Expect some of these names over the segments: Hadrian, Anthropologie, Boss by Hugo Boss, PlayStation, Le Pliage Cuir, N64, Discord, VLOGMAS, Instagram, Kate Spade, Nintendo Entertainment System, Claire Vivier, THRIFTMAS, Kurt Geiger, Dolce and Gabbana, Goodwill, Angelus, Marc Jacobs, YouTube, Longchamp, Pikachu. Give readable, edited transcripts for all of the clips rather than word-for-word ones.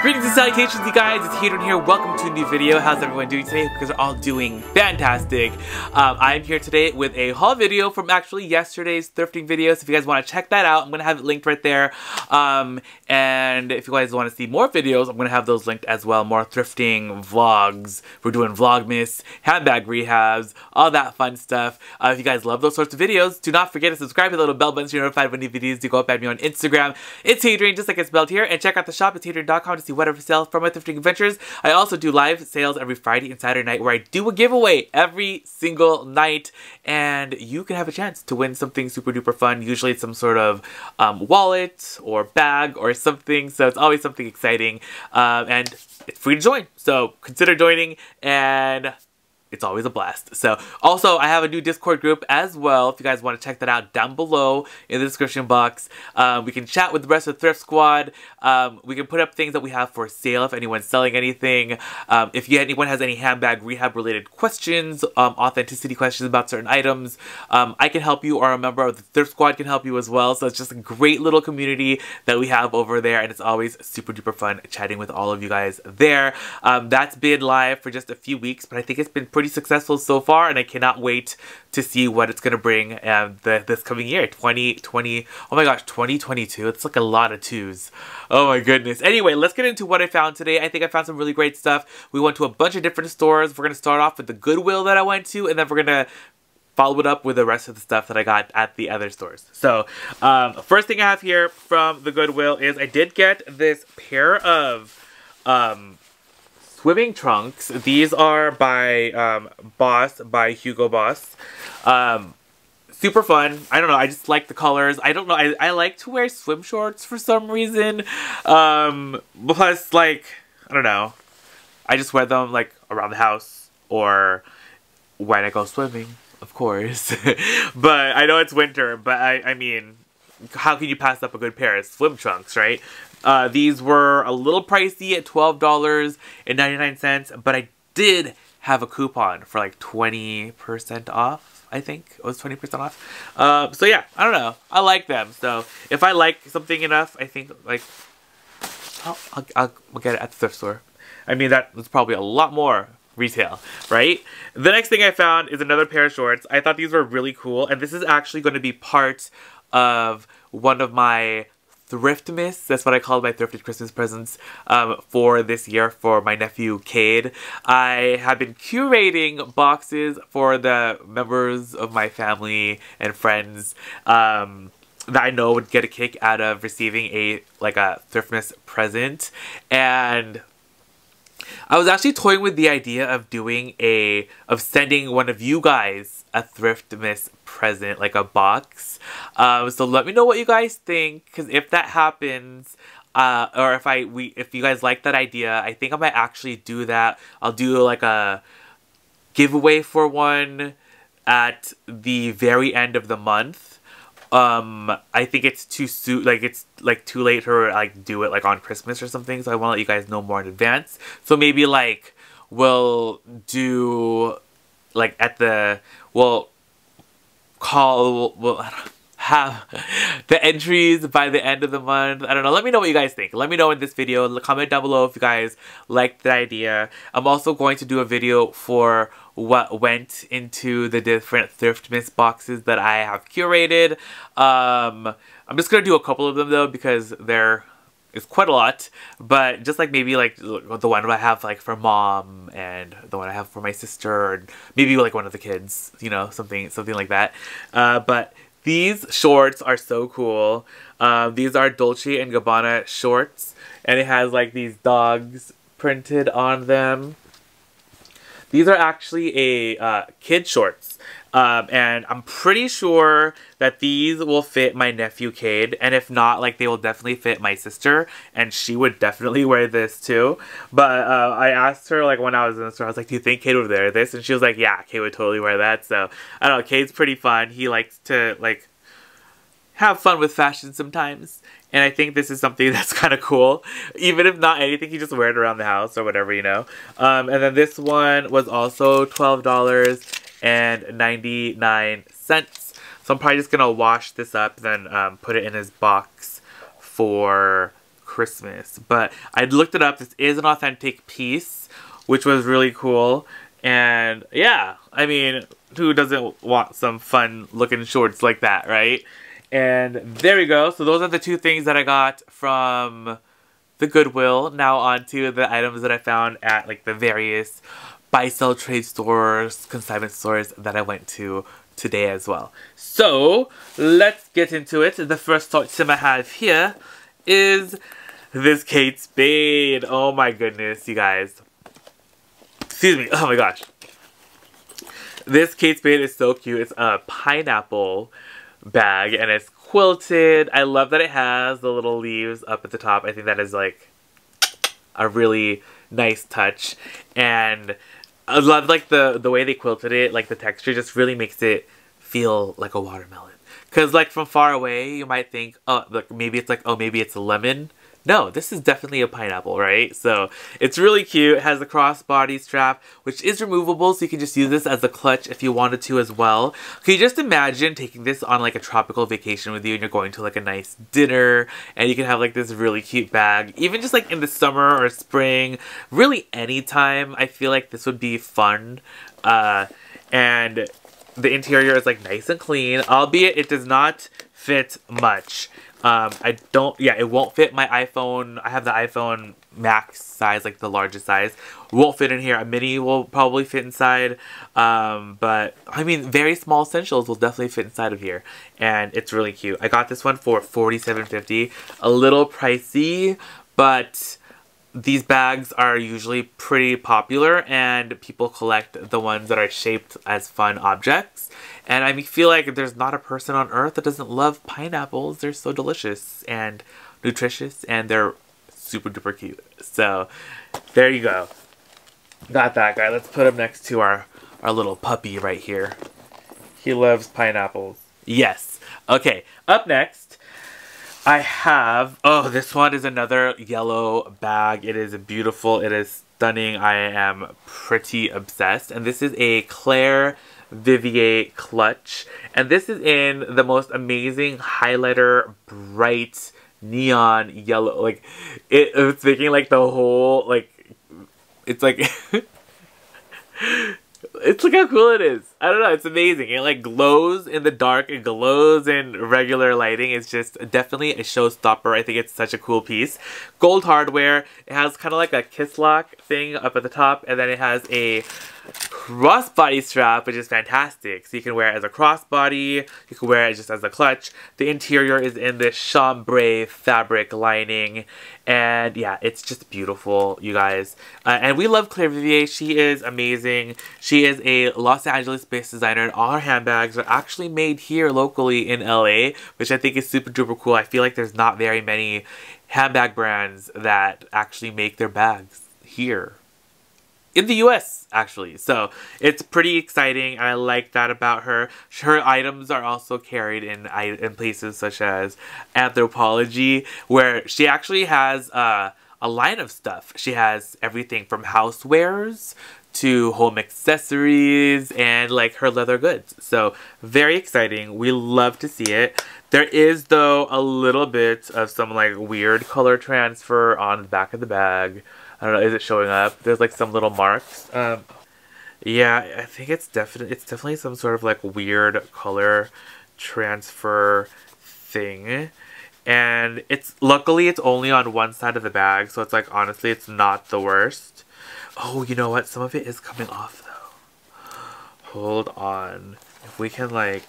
Greetings and salutations, you guys. It's Hadrian here. Welcome to a new video. How's everyone doing today? Because they're all doing fantastic. I'm here today with a haul video from actually yesterday's thrifting video. So if you guys want to check that out, I'm going to have it linked right there. And if you guys want to see more videos, I'm going to have those linked as well. More thrifting vlogs. We're doing Vlogmas, handbag rehabs, all that fun stuff. If you guys love those sorts of videos, do not forget to subscribe to the little bell button so you're notified when new videos do go up. At me on Instagram. It's Hadrian, just like it's spelled here. And check out the shop. It's Hadrian.com to see whatever sales from my thrifting adventures. I also do live sales every Friday and Saturday night where I do a giveaway every single night, and you can have a chance to win something super duper fun. Usually it's some sort of wallet or bag or something, so it's always something exciting, and it's free to join, so consider joining. And it's always a blast. So also I have a new Discord group as well. If you guys want to check that out, down below in the description box. We can chat with the rest of the Thrift Squad. We can put up things that we have for sale if anyone's selling anything. If anyone has any handbag rehab related questions, authenticity questions about certain items, I can help you, or a member of the Thrift Squad can help you as well. So it's just a great little community that we have over there, and it's always super duper fun chatting with all of you guys there. That's been live for just a few weeks, but I think it's been pretty successful so far, and I cannot wait to see what it's gonna bring this coming year, 2020. Oh my gosh, 2022. It's like a lot of twos. Oh my goodness. Anyway, let's get into what I found today. I think I found some really great stuff. We went to a bunch of different stores. We're gonna start off with the Goodwill that I went to, and then we're gonna follow it up with the rest of the stuff that I got at the other stores. So first thing I have here from the Goodwill is I did get this pair of swimming trunks. These are by Boss by Hugo Boss. Super fun. I don't know. I just like the colors. I don't know. I like to wear swim shorts for some reason. Plus, like, I don't know. I just wear them, like, around the house or when I go swimming, of course. But I know it's winter, but I mean, how can you pass up a good pair of swim trunks, right? These were a little pricey at $12.99, but I did have a coupon for like 20% off, I think. It was 20% off. So yeah, I don't know. I like them. So if I like something enough, I think, like, I'll get it at the thrift store. I mean, that was probably a lot more retail, right? The next thing I found is another pair of shorts. I thought these were really cool, and this is actually going to be part of one of my Thriftmas, that's what I call my thrifted Christmas presents for this year for my nephew, Cade. I have been curating boxes for the members of my family and friends that I know would get a kick out of receiving a Thriftmas present. And I was actually toying with the idea of sending one of you guys a Thriftmas present, like a box. So let me know what you guys think, because if that happens, or if you guys like that idea, I think I might actually do that. I'll do like a giveaway for one at the very end of the month. I think it's too soon, like it's like too late to like do it like on Christmas or something, so I want to let you guys know more in advance. So maybe like we'll do like at the, we'll have the entries by the end of the month. I don't know. Let me know what you guys think. Let me know in this video. Comment down below if you guys liked the idea. I'm also going to do a video for what went into the different Thriftmas boxes that I have curated. I'm just gonna do a couple of them though, because there is quite a lot, but just like maybe like the one I have like for mom and the one I have for my sister, and maybe like one of the kids, you know, something like that. But these shorts are so cool. These are Dolce and Gabbana shorts, and it has like these dogs printed on them. These are actually kid shorts, and I'm pretty sure that these will fit my nephew Cade, and if not, like, they will definitely fit my sister, and she would definitely wear this too. But I asked her, like, when I was in the store, I was like, do you think Cade would wear this? And she was like, yeah, Cade would totally wear that. So, I don't know, Cade's pretty fun. He likes to, like, have fun with fashion sometimes, and I think this is something that's kind of cool. Even if not anything, you just wear it around the house or whatever, you know. And then this one was also $12.99, so I'm probably just gonna wash this up, then put it in his box for Christmas. But I looked it up. This is an authentic piece, which was really cool. And yeah, I mean, who doesn't want some fun looking shorts like that, right? And there we go. So those are the two things that I got from the Goodwill. Now onto the items that I found at like the various buy-sell trade stores, consignment stores that I went to today as well. So let's get into it. The first item I have here is this Kate Spade. Oh my goodness, you guys. Excuse me. Oh my gosh. This Kate Spade is so cute. It's a pineapple bag and it's quilted. I love that it has the little leaves up at the top. I think that is like a really nice touch. And I love like the way they quilted it. Like the texture just really makes it feel like a watermelon. Because like from far away you might think, oh look, maybe it's like, oh maybe it's a lemon. No, this is definitely a pineapple, right? So it's really cute. It has a crossbody strap, which is removable, so you can just use this as a clutch if you wanted to as well. Can you just imagine taking this on like a tropical vacation with you and you're going to like a nice dinner and you can have like this really cute bag, even just like in the summer or spring, really anytime. I feel like this would be fun. And the interior is like nice and clean, albeit it does not fit much. It won't fit my iPhone. I have the iPhone Max size, like the largest size. Won't fit in here. A mini will probably fit inside. But I mean, very small essentials will definitely fit inside of here. And it's really cute. I got this one for $47.50. A little pricey, but these bags are usually pretty popular and people collect the ones that are shaped as fun objects. And I feel like there's not a person on earth that doesn't love pineapples. They're so delicious and nutritious and they're super duper cute. So there you go. Got that guy. Let's put him next to our little puppy right here. He loves pineapples. Yes. Okay. Up next, I have, oh, this one is another yellow bag. It is beautiful. It is stunning. I am pretty obsessed. And this is a Claire Vivier clutch. And this is in the most amazing highlighter, bright neon yellow. Like, it's making like the whole, like, it's look how cool it is. I don't know, it's amazing. It like glows in the dark, it glows in regular lighting. It's just definitely a showstopper. I think it's such a cool piece. Gold hardware. It has kind of like a kiss lock thing up at the top, and then it has a crossbody strap, which is fantastic. So you can wear it as a crossbody, you can wear it just as a clutch. The interior is in this chambray fabric lining, and yeah, it's just beautiful, you guys. And we love Claire Vivier. She is amazing. She is a Los Angeles-based designer, and all her handbags are actually made here locally in LA, which I think is super duper cool. I feel like there's not very many handbag brands that actually make their bags here. In the US, actually. So it's pretty exciting. I like that about her. Her items are also carried in places such as Anthropologie, where she actually has a line of stuff. She has everything from housewares to home accessories and like her leather goods. So very exciting. We love to see it. There is though a little bit of some like weird color transfer on the back of the bag. I don't know, is it showing up? There's like some little marks. Yeah, I think it's definitely some sort of like weird color transfer thing. And it's luckily it's only on one side of the bag, so it's like honestly it's not the worst. Oh, you know what? Some of it is coming off though. Hold on. If we can like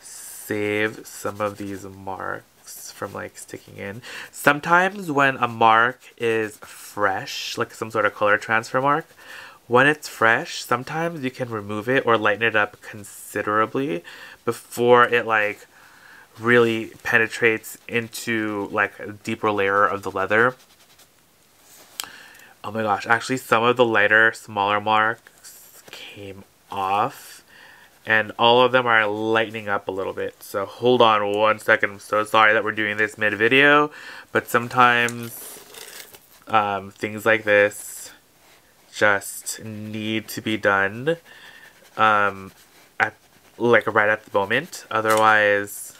save some of these marks from like sticking in. Sometimes when a mark is fresh, like some sort of color transfer mark, when it's fresh, sometimes you can remove it or lighten it up considerably before it like really penetrates into like a deeper layer of the leather. Oh my gosh, actually some of the lighter, smaller marks came off. And all of them are lightening up a little bit. So hold on one second. I'm so sorry that we're doing this mid-video. But sometimes things like this just need to be done right at the moment. Otherwise,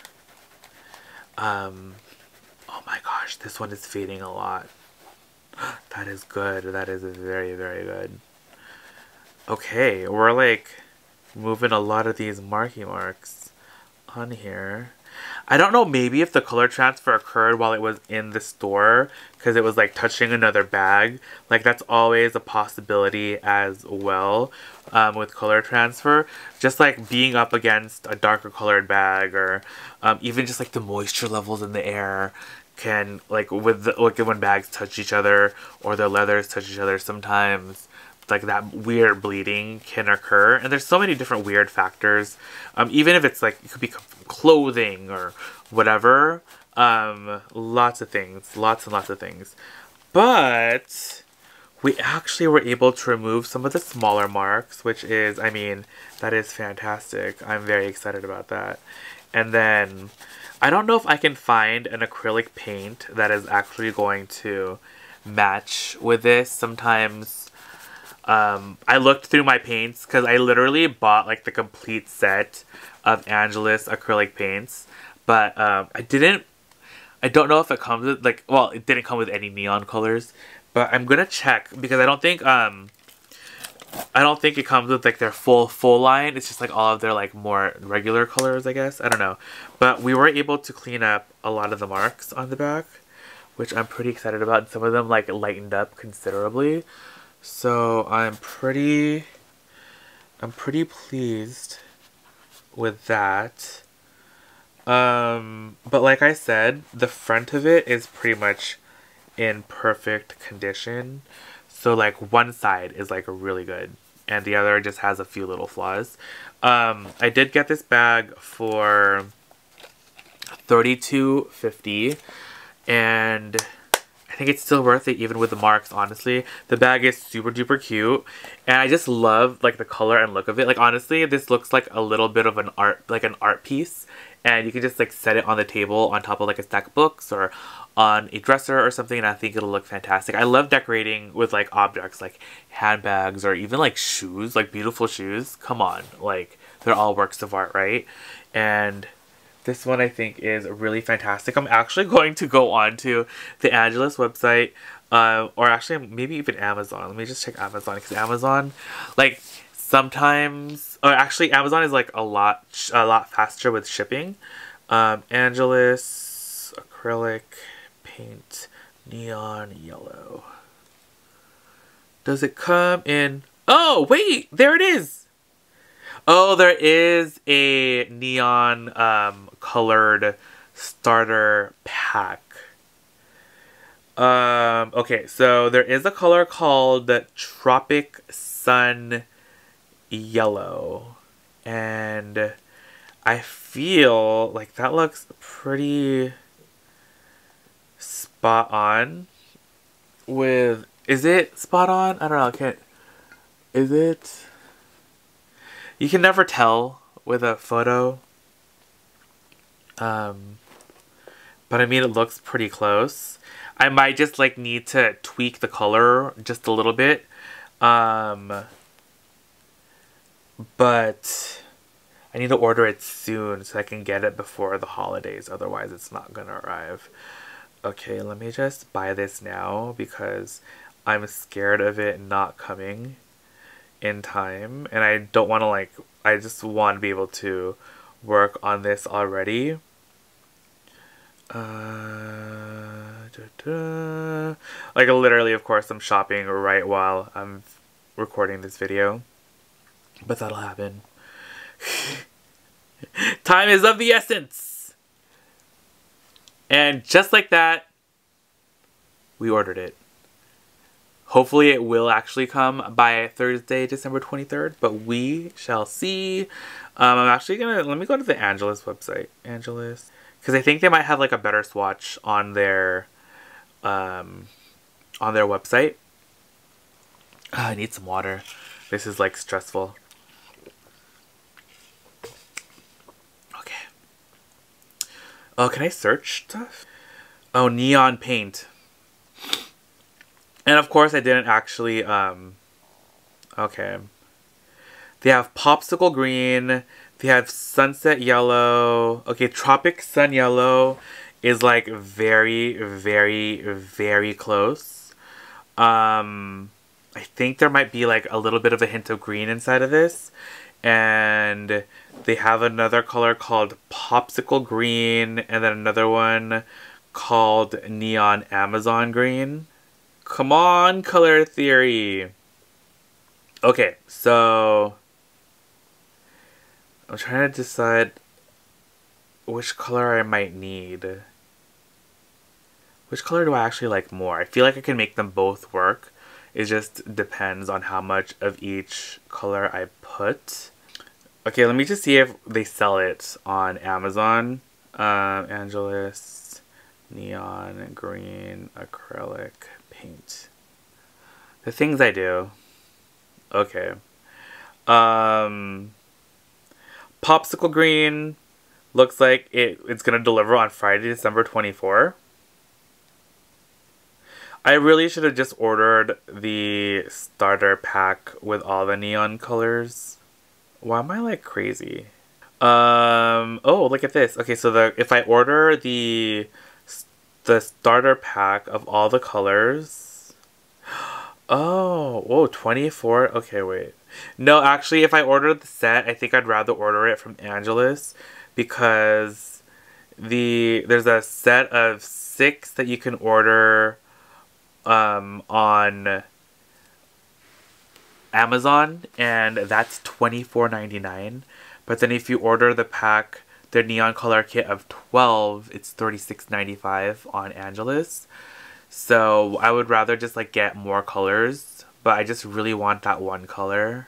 Oh my gosh, this one is fading a lot. That is good. That is very, very good. Okay, we're like moving a lot of these marky marks on here. I don't know, maybe if the color transfer occurred while it was in the store because it was like touching another bag. Like that's always a possibility as well with color transfer. Just like being up against a darker colored bag or even just like the moisture levels in the air can like like when bags touch each other or their leathers touch each other sometimes. Like that weird bleeding can occur, and there's so many different weird factors. Even if it's like it could be clothing or whatever, lots of things, lots and lots of things. But we actually were able to remove some of the smaller marks, which is, I mean, that is fantastic. I'm very excited about that. And then I don't know if I can find an acrylic paint that is actually going to match with this. Sometimes. I looked through my paints because I literally bought like the complete set of Angelus acrylic paints, but I don't know if it comes with like, well, it didn't come with any neon colors, but I'm gonna check because I don't think it comes with like their full line. It's just like all of their like more regular colors, I guess. I don't know, but we were able to clean up a lot of the marks on the back, which I'm pretty excited about. And some of them like lightened up considerably. So I'm pretty pleased with that. But like I said, the front of it is pretty much in perfect condition. So like one side is like really good and the other just has a few little flaws. I did get this bag for $32.50 and I think it's still worth it even with the marks, honestly. The bag is super duper cute and I just love like the color and look of it. Like honestly, this looks like a little bit of an art piece, and you can just like set it on the table on top of like a stack of books or on a dresser or something, and I think it'll look fantastic. I love decorating with like objects like handbags or even like shoes, like beautiful shoes. Come on, like they're all works of art, right? And this one I think is really fantastic. I'm actually going to go on to the Angelus website or actually maybe even Amazon. Let me just check Amazon because Amazon like sometimes, or actually Amazon is like a lot faster with shipping. Angelus acrylic paint neon yellow. Does it come in? Oh, wait, there it is. Oh, there is a neon colored starter pack. Okay, so there is a color called Tropic Sun Yellow. And I feel like that looks pretty spot on with... Is it spot on? I don't know. I can't... Is it... You can never tell with a photo, but I mean it looks pretty close. I might just like need to tweak the color just a little bit, but I need to order it soon so I can get it before the holidays, otherwise it's not gonna arrive. Okay, let me just buy this now because I'm scared of it not coming in time, and I don't want to like, I just want to be able to work on this already. Like literally, of course, I'm shopping right while I'm recording this video, but that'll happen. Time is of the essence. And just like that, we ordered it. Hopefully it will actually come by Thursday, December 23rd, but we shall see. I'm actually gonna, let me go to the Angelus website. Angelus. Because I think they might have like a better swatch on their website. Oh, I need some water. This is like stressful. Okay. Oh, can I search stuff? Oh, neon paint. And of course I didn't actually, okay. They have popsicle green, they have sunset yellow, okay, tropic sun yellow, is like very, very, very close. I think there might be like a little bit of a hint of green inside of this. And they have another color called Popsicle Green, and then another one called Neon Amazon Green. Come on, color theory. Okay, so I'm trying to decide which color I might need. Which color do I actually like more? I feel like I can make them both work. It just depends on how much of each color I put. Okay, let me just see if they sell it on Amazon. Angelus Neon Green Acrylic Paint. The things I do. Okay. Popsicle Green looks like it's going to deliver on Friday, December 24. I really should have just ordered the starter pack with all the neon colors. Why am I like crazy? Oh, look at this. Okay, so if I order the starter pack of all the colors. Oh, whoa, 24. Okay, wait. No, actually, if I ordered the set, I think I'd rather order it from Angelus, because there's a set of 6 that you can order on Amazon, and that's $24.99. But then if you order the pack, the neon color kit of 12, it's $36.95 on Angelus. So I would rather just like get more colors, but I just really want that one color.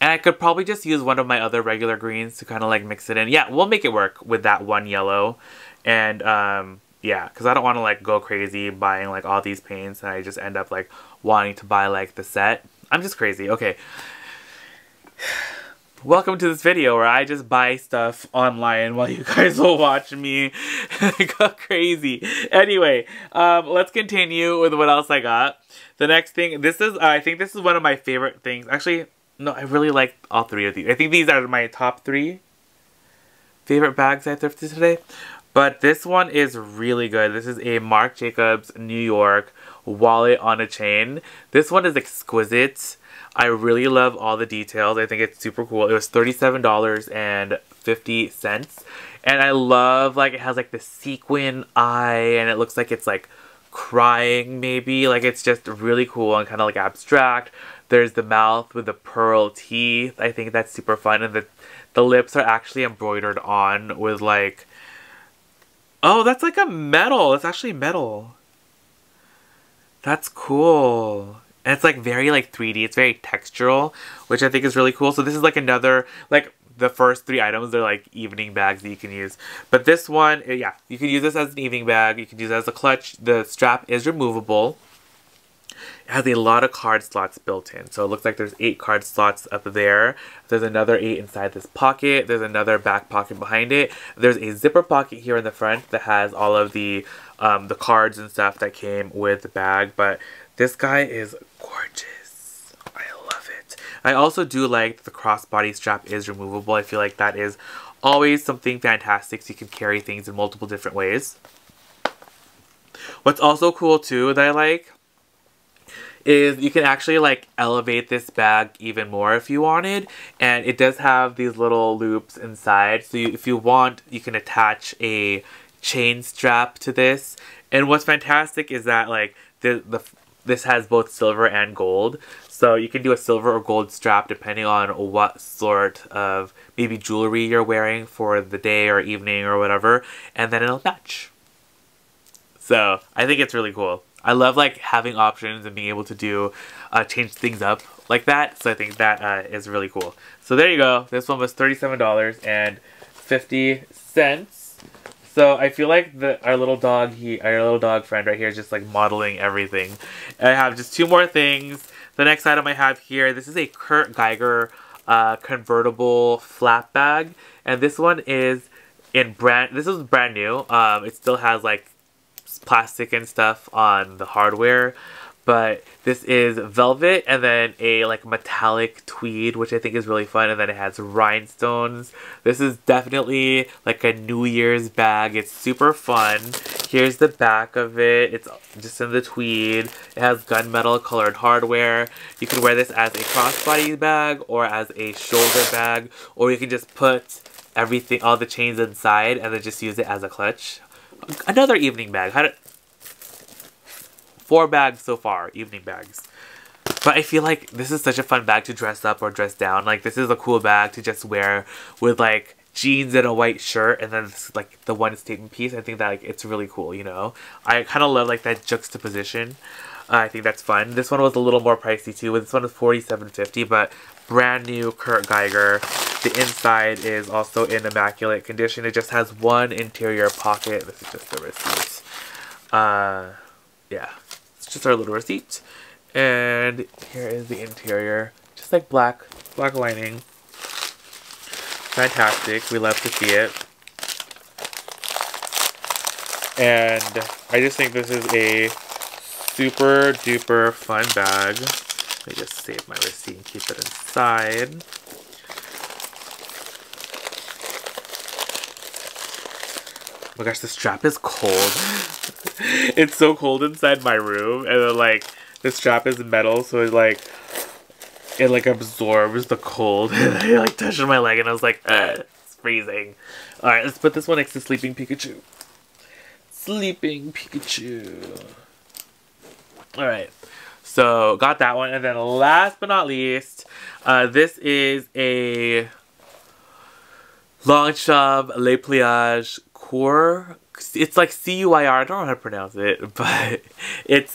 And I could probably just use one of my other regular greens to kind of like mix it in. Yeah, we'll make it work with that one yellow. And yeah, because I don't want to like go crazy buying like all these paints, and I just end up like wanting to buy like the set. I'm just crazy. Okay. Welcome to this video where I just buy stuff online while you guys will watch me go crazy. Anyway, let's continue with what else I got. The next thing, this is, I think this is one of my favorite things. Actually, no, I really like all 3 of these. I think these are my top 3 favorite bags I thrifted today. But this one is really good. This is a Marc Jacobs New York wallet on a chain. This one is exquisite. I really love all the details. I think it's super cool. It was $37.50. And I love like it has like the sequin eye, and it looks like it's like crying maybe. Like it's just really cool and kind of like abstract. There's the mouth with the pearl teeth. I think that's super fun. And the lips are actually embroidered on with like... Oh, that's like a metal. It's actually metal. That's cool. And it's like very like 3D. It's very textural, which I think is really cool. So this is like another, like the first 3 items, they're like evening bags that you can use. But this one, yeah, you can use this as an evening bag. You can use it as a clutch. The strap is removable. It has a lot of card slots built in. So it looks like there's 8 card slots up there. There's another 8 inside this pocket. There's another back pocket behind it. There's a zipper pocket here in the front that has all of the cards and stuff that came with the bag. But this guy is gorgeous. I love it. I also do like that the crossbody strap is removable. I feel like that is always something fantastic, so you can carry things in multiple different ways. What's also cool too that I like is you can actually like elevate this bag even more if you wanted, and it does have these little loops inside, so if you want, you can attach a chain strap to this. And what's fantastic is that like this has both silver and gold, so you can do a silver or gold strap depending on what sort of maybe jewelry you're wearing for the day or evening or whatever, and then it'll match. So I think it's really cool. I love like having options and being able to do change things up like that. So I think that is really cool. So there you go. This one was $37.50. So I feel like our little dog friend right here is just like modeling everything. And I have just 2 more things. The next item I have here, this is a Kurt Geiger convertible flap bag, and this one is This is brand new. It still has like plastic and stuff on the hardware, But this is velvet and then a like metallic tweed, which I think is really fun. And then it has rhinestones. This is definitely like a New Year's bag. It's super fun. Here's the back of it. It's just in the tweed. It has gunmetal colored hardware. You can wear this as a crossbody bag or as a shoulder bag, or you can just put everything, all the chains inside, and then just use it as a clutch. Another evening bag. Four bags so far, evening bags. But I feel like this is such a fun bag to dress up or dress down. Like, this is a cool bag to just wear with, like, jeans and a white shirt. And then, like, the one statement piece. I think that, like, it's really cool, you know? I kind of love, like, that juxtaposition. I think that's fun. This one was a little more pricey, too. This one is $47.50, but brand new Kurt Geiger. The inside is also in immaculate condition. It just has one interior pocket. This is just the receipt. Yeah. Just our little receipt. And here is the interior, just like black lining. Fantastic, we love to see it. And I just think this is a super duper fun bag. Let me just save my receipt and keep it inside. Oh my gosh, the strap is cold. It's so cold inside my room, and then, like, the strap is metal, so it absorbs the cold. And I like touched my leg, and I was like, it's freezing. All right, let's put this one next to Sleeping Pikachu. Sleeping Pikachu. All right, so got that one, and then last but not least, this is a Longchamp Le Pliage Cuir. It's like C-U-I-R, I don't know how to pronounce it, but it's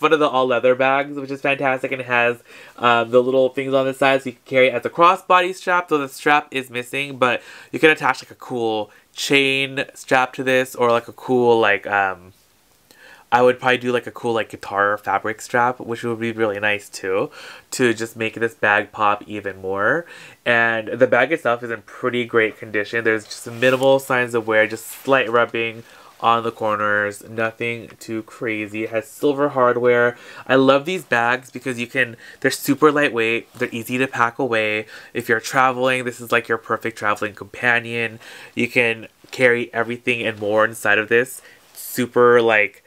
one of the all leather bags, which is fantastic, and it has the little things on the side, so you can carry it as a crossbody strap, so the strap is missing, but you can attach like a cool chain strap to this, or like a cool like, I would probably do like a cool like guitar fabric strap, which would be really nice too, to just make this bag pop even more. And the bag itself is in pretty great condition. There's just minimal signs of wear, just slight rubbing on the corners, nothing too crazy. It has silver hardware. I love these bags because they're super lightweight, they're easy to pack away. If you're traveling, this is like your perfect traveling companion. You can carry everything and more inside of this. Super like,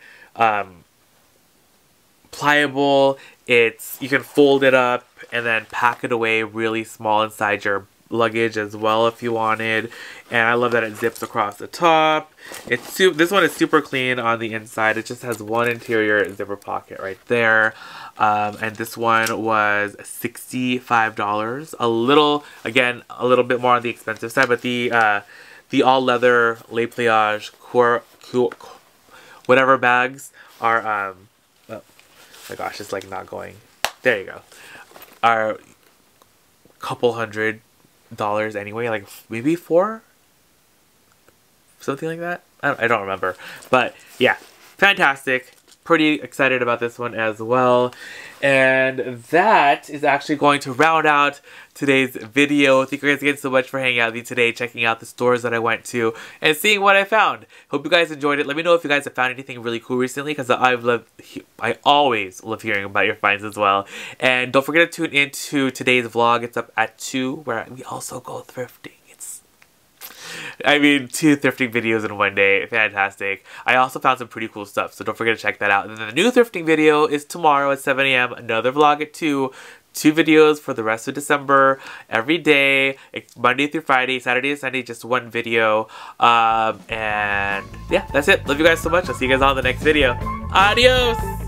pliable. You can fold it up and then pack it away really small inside your luggage as well if you wanted. And I love that it zips across the top. This one is super clean on the inside. It just has one interior zipper pocket right there. And this one was $65. A little bit more on the expensive side, but the all leather Le Pliage Cuir whatever bags are, oh my gosh, it's like not going. There you go. Are a couple $100s anyway, like maybe $400? Something like that? I don't remember. But yeah, fantastic. Pretty excited about this one as well. And that is actually going to round out today's video. Thank you guys again so much for hanging out with me today, checking out the stores that I went to, and seeing what I found. Hope you guys enjoyed it. Let me know if you guys have found anything really cool recently, because I always love hearing about your finds as well. And don't forget to tune into today's vlog. It's up at 2, where we also go thrifting. I mean, 2 thrifting videos in one day. Fantastic. I also found some pretty cool stuff, so don't forget to check that out. And then the new thrifting video is tomorrow at 7 a.m. Another vlog at 2. 2 videos for the rest of December. Every day. Monday through Friday. Saturday and Sunday. Just one video. And yeah, that's it. Love you guys so much. I'll see you guys all in the next video. Adios!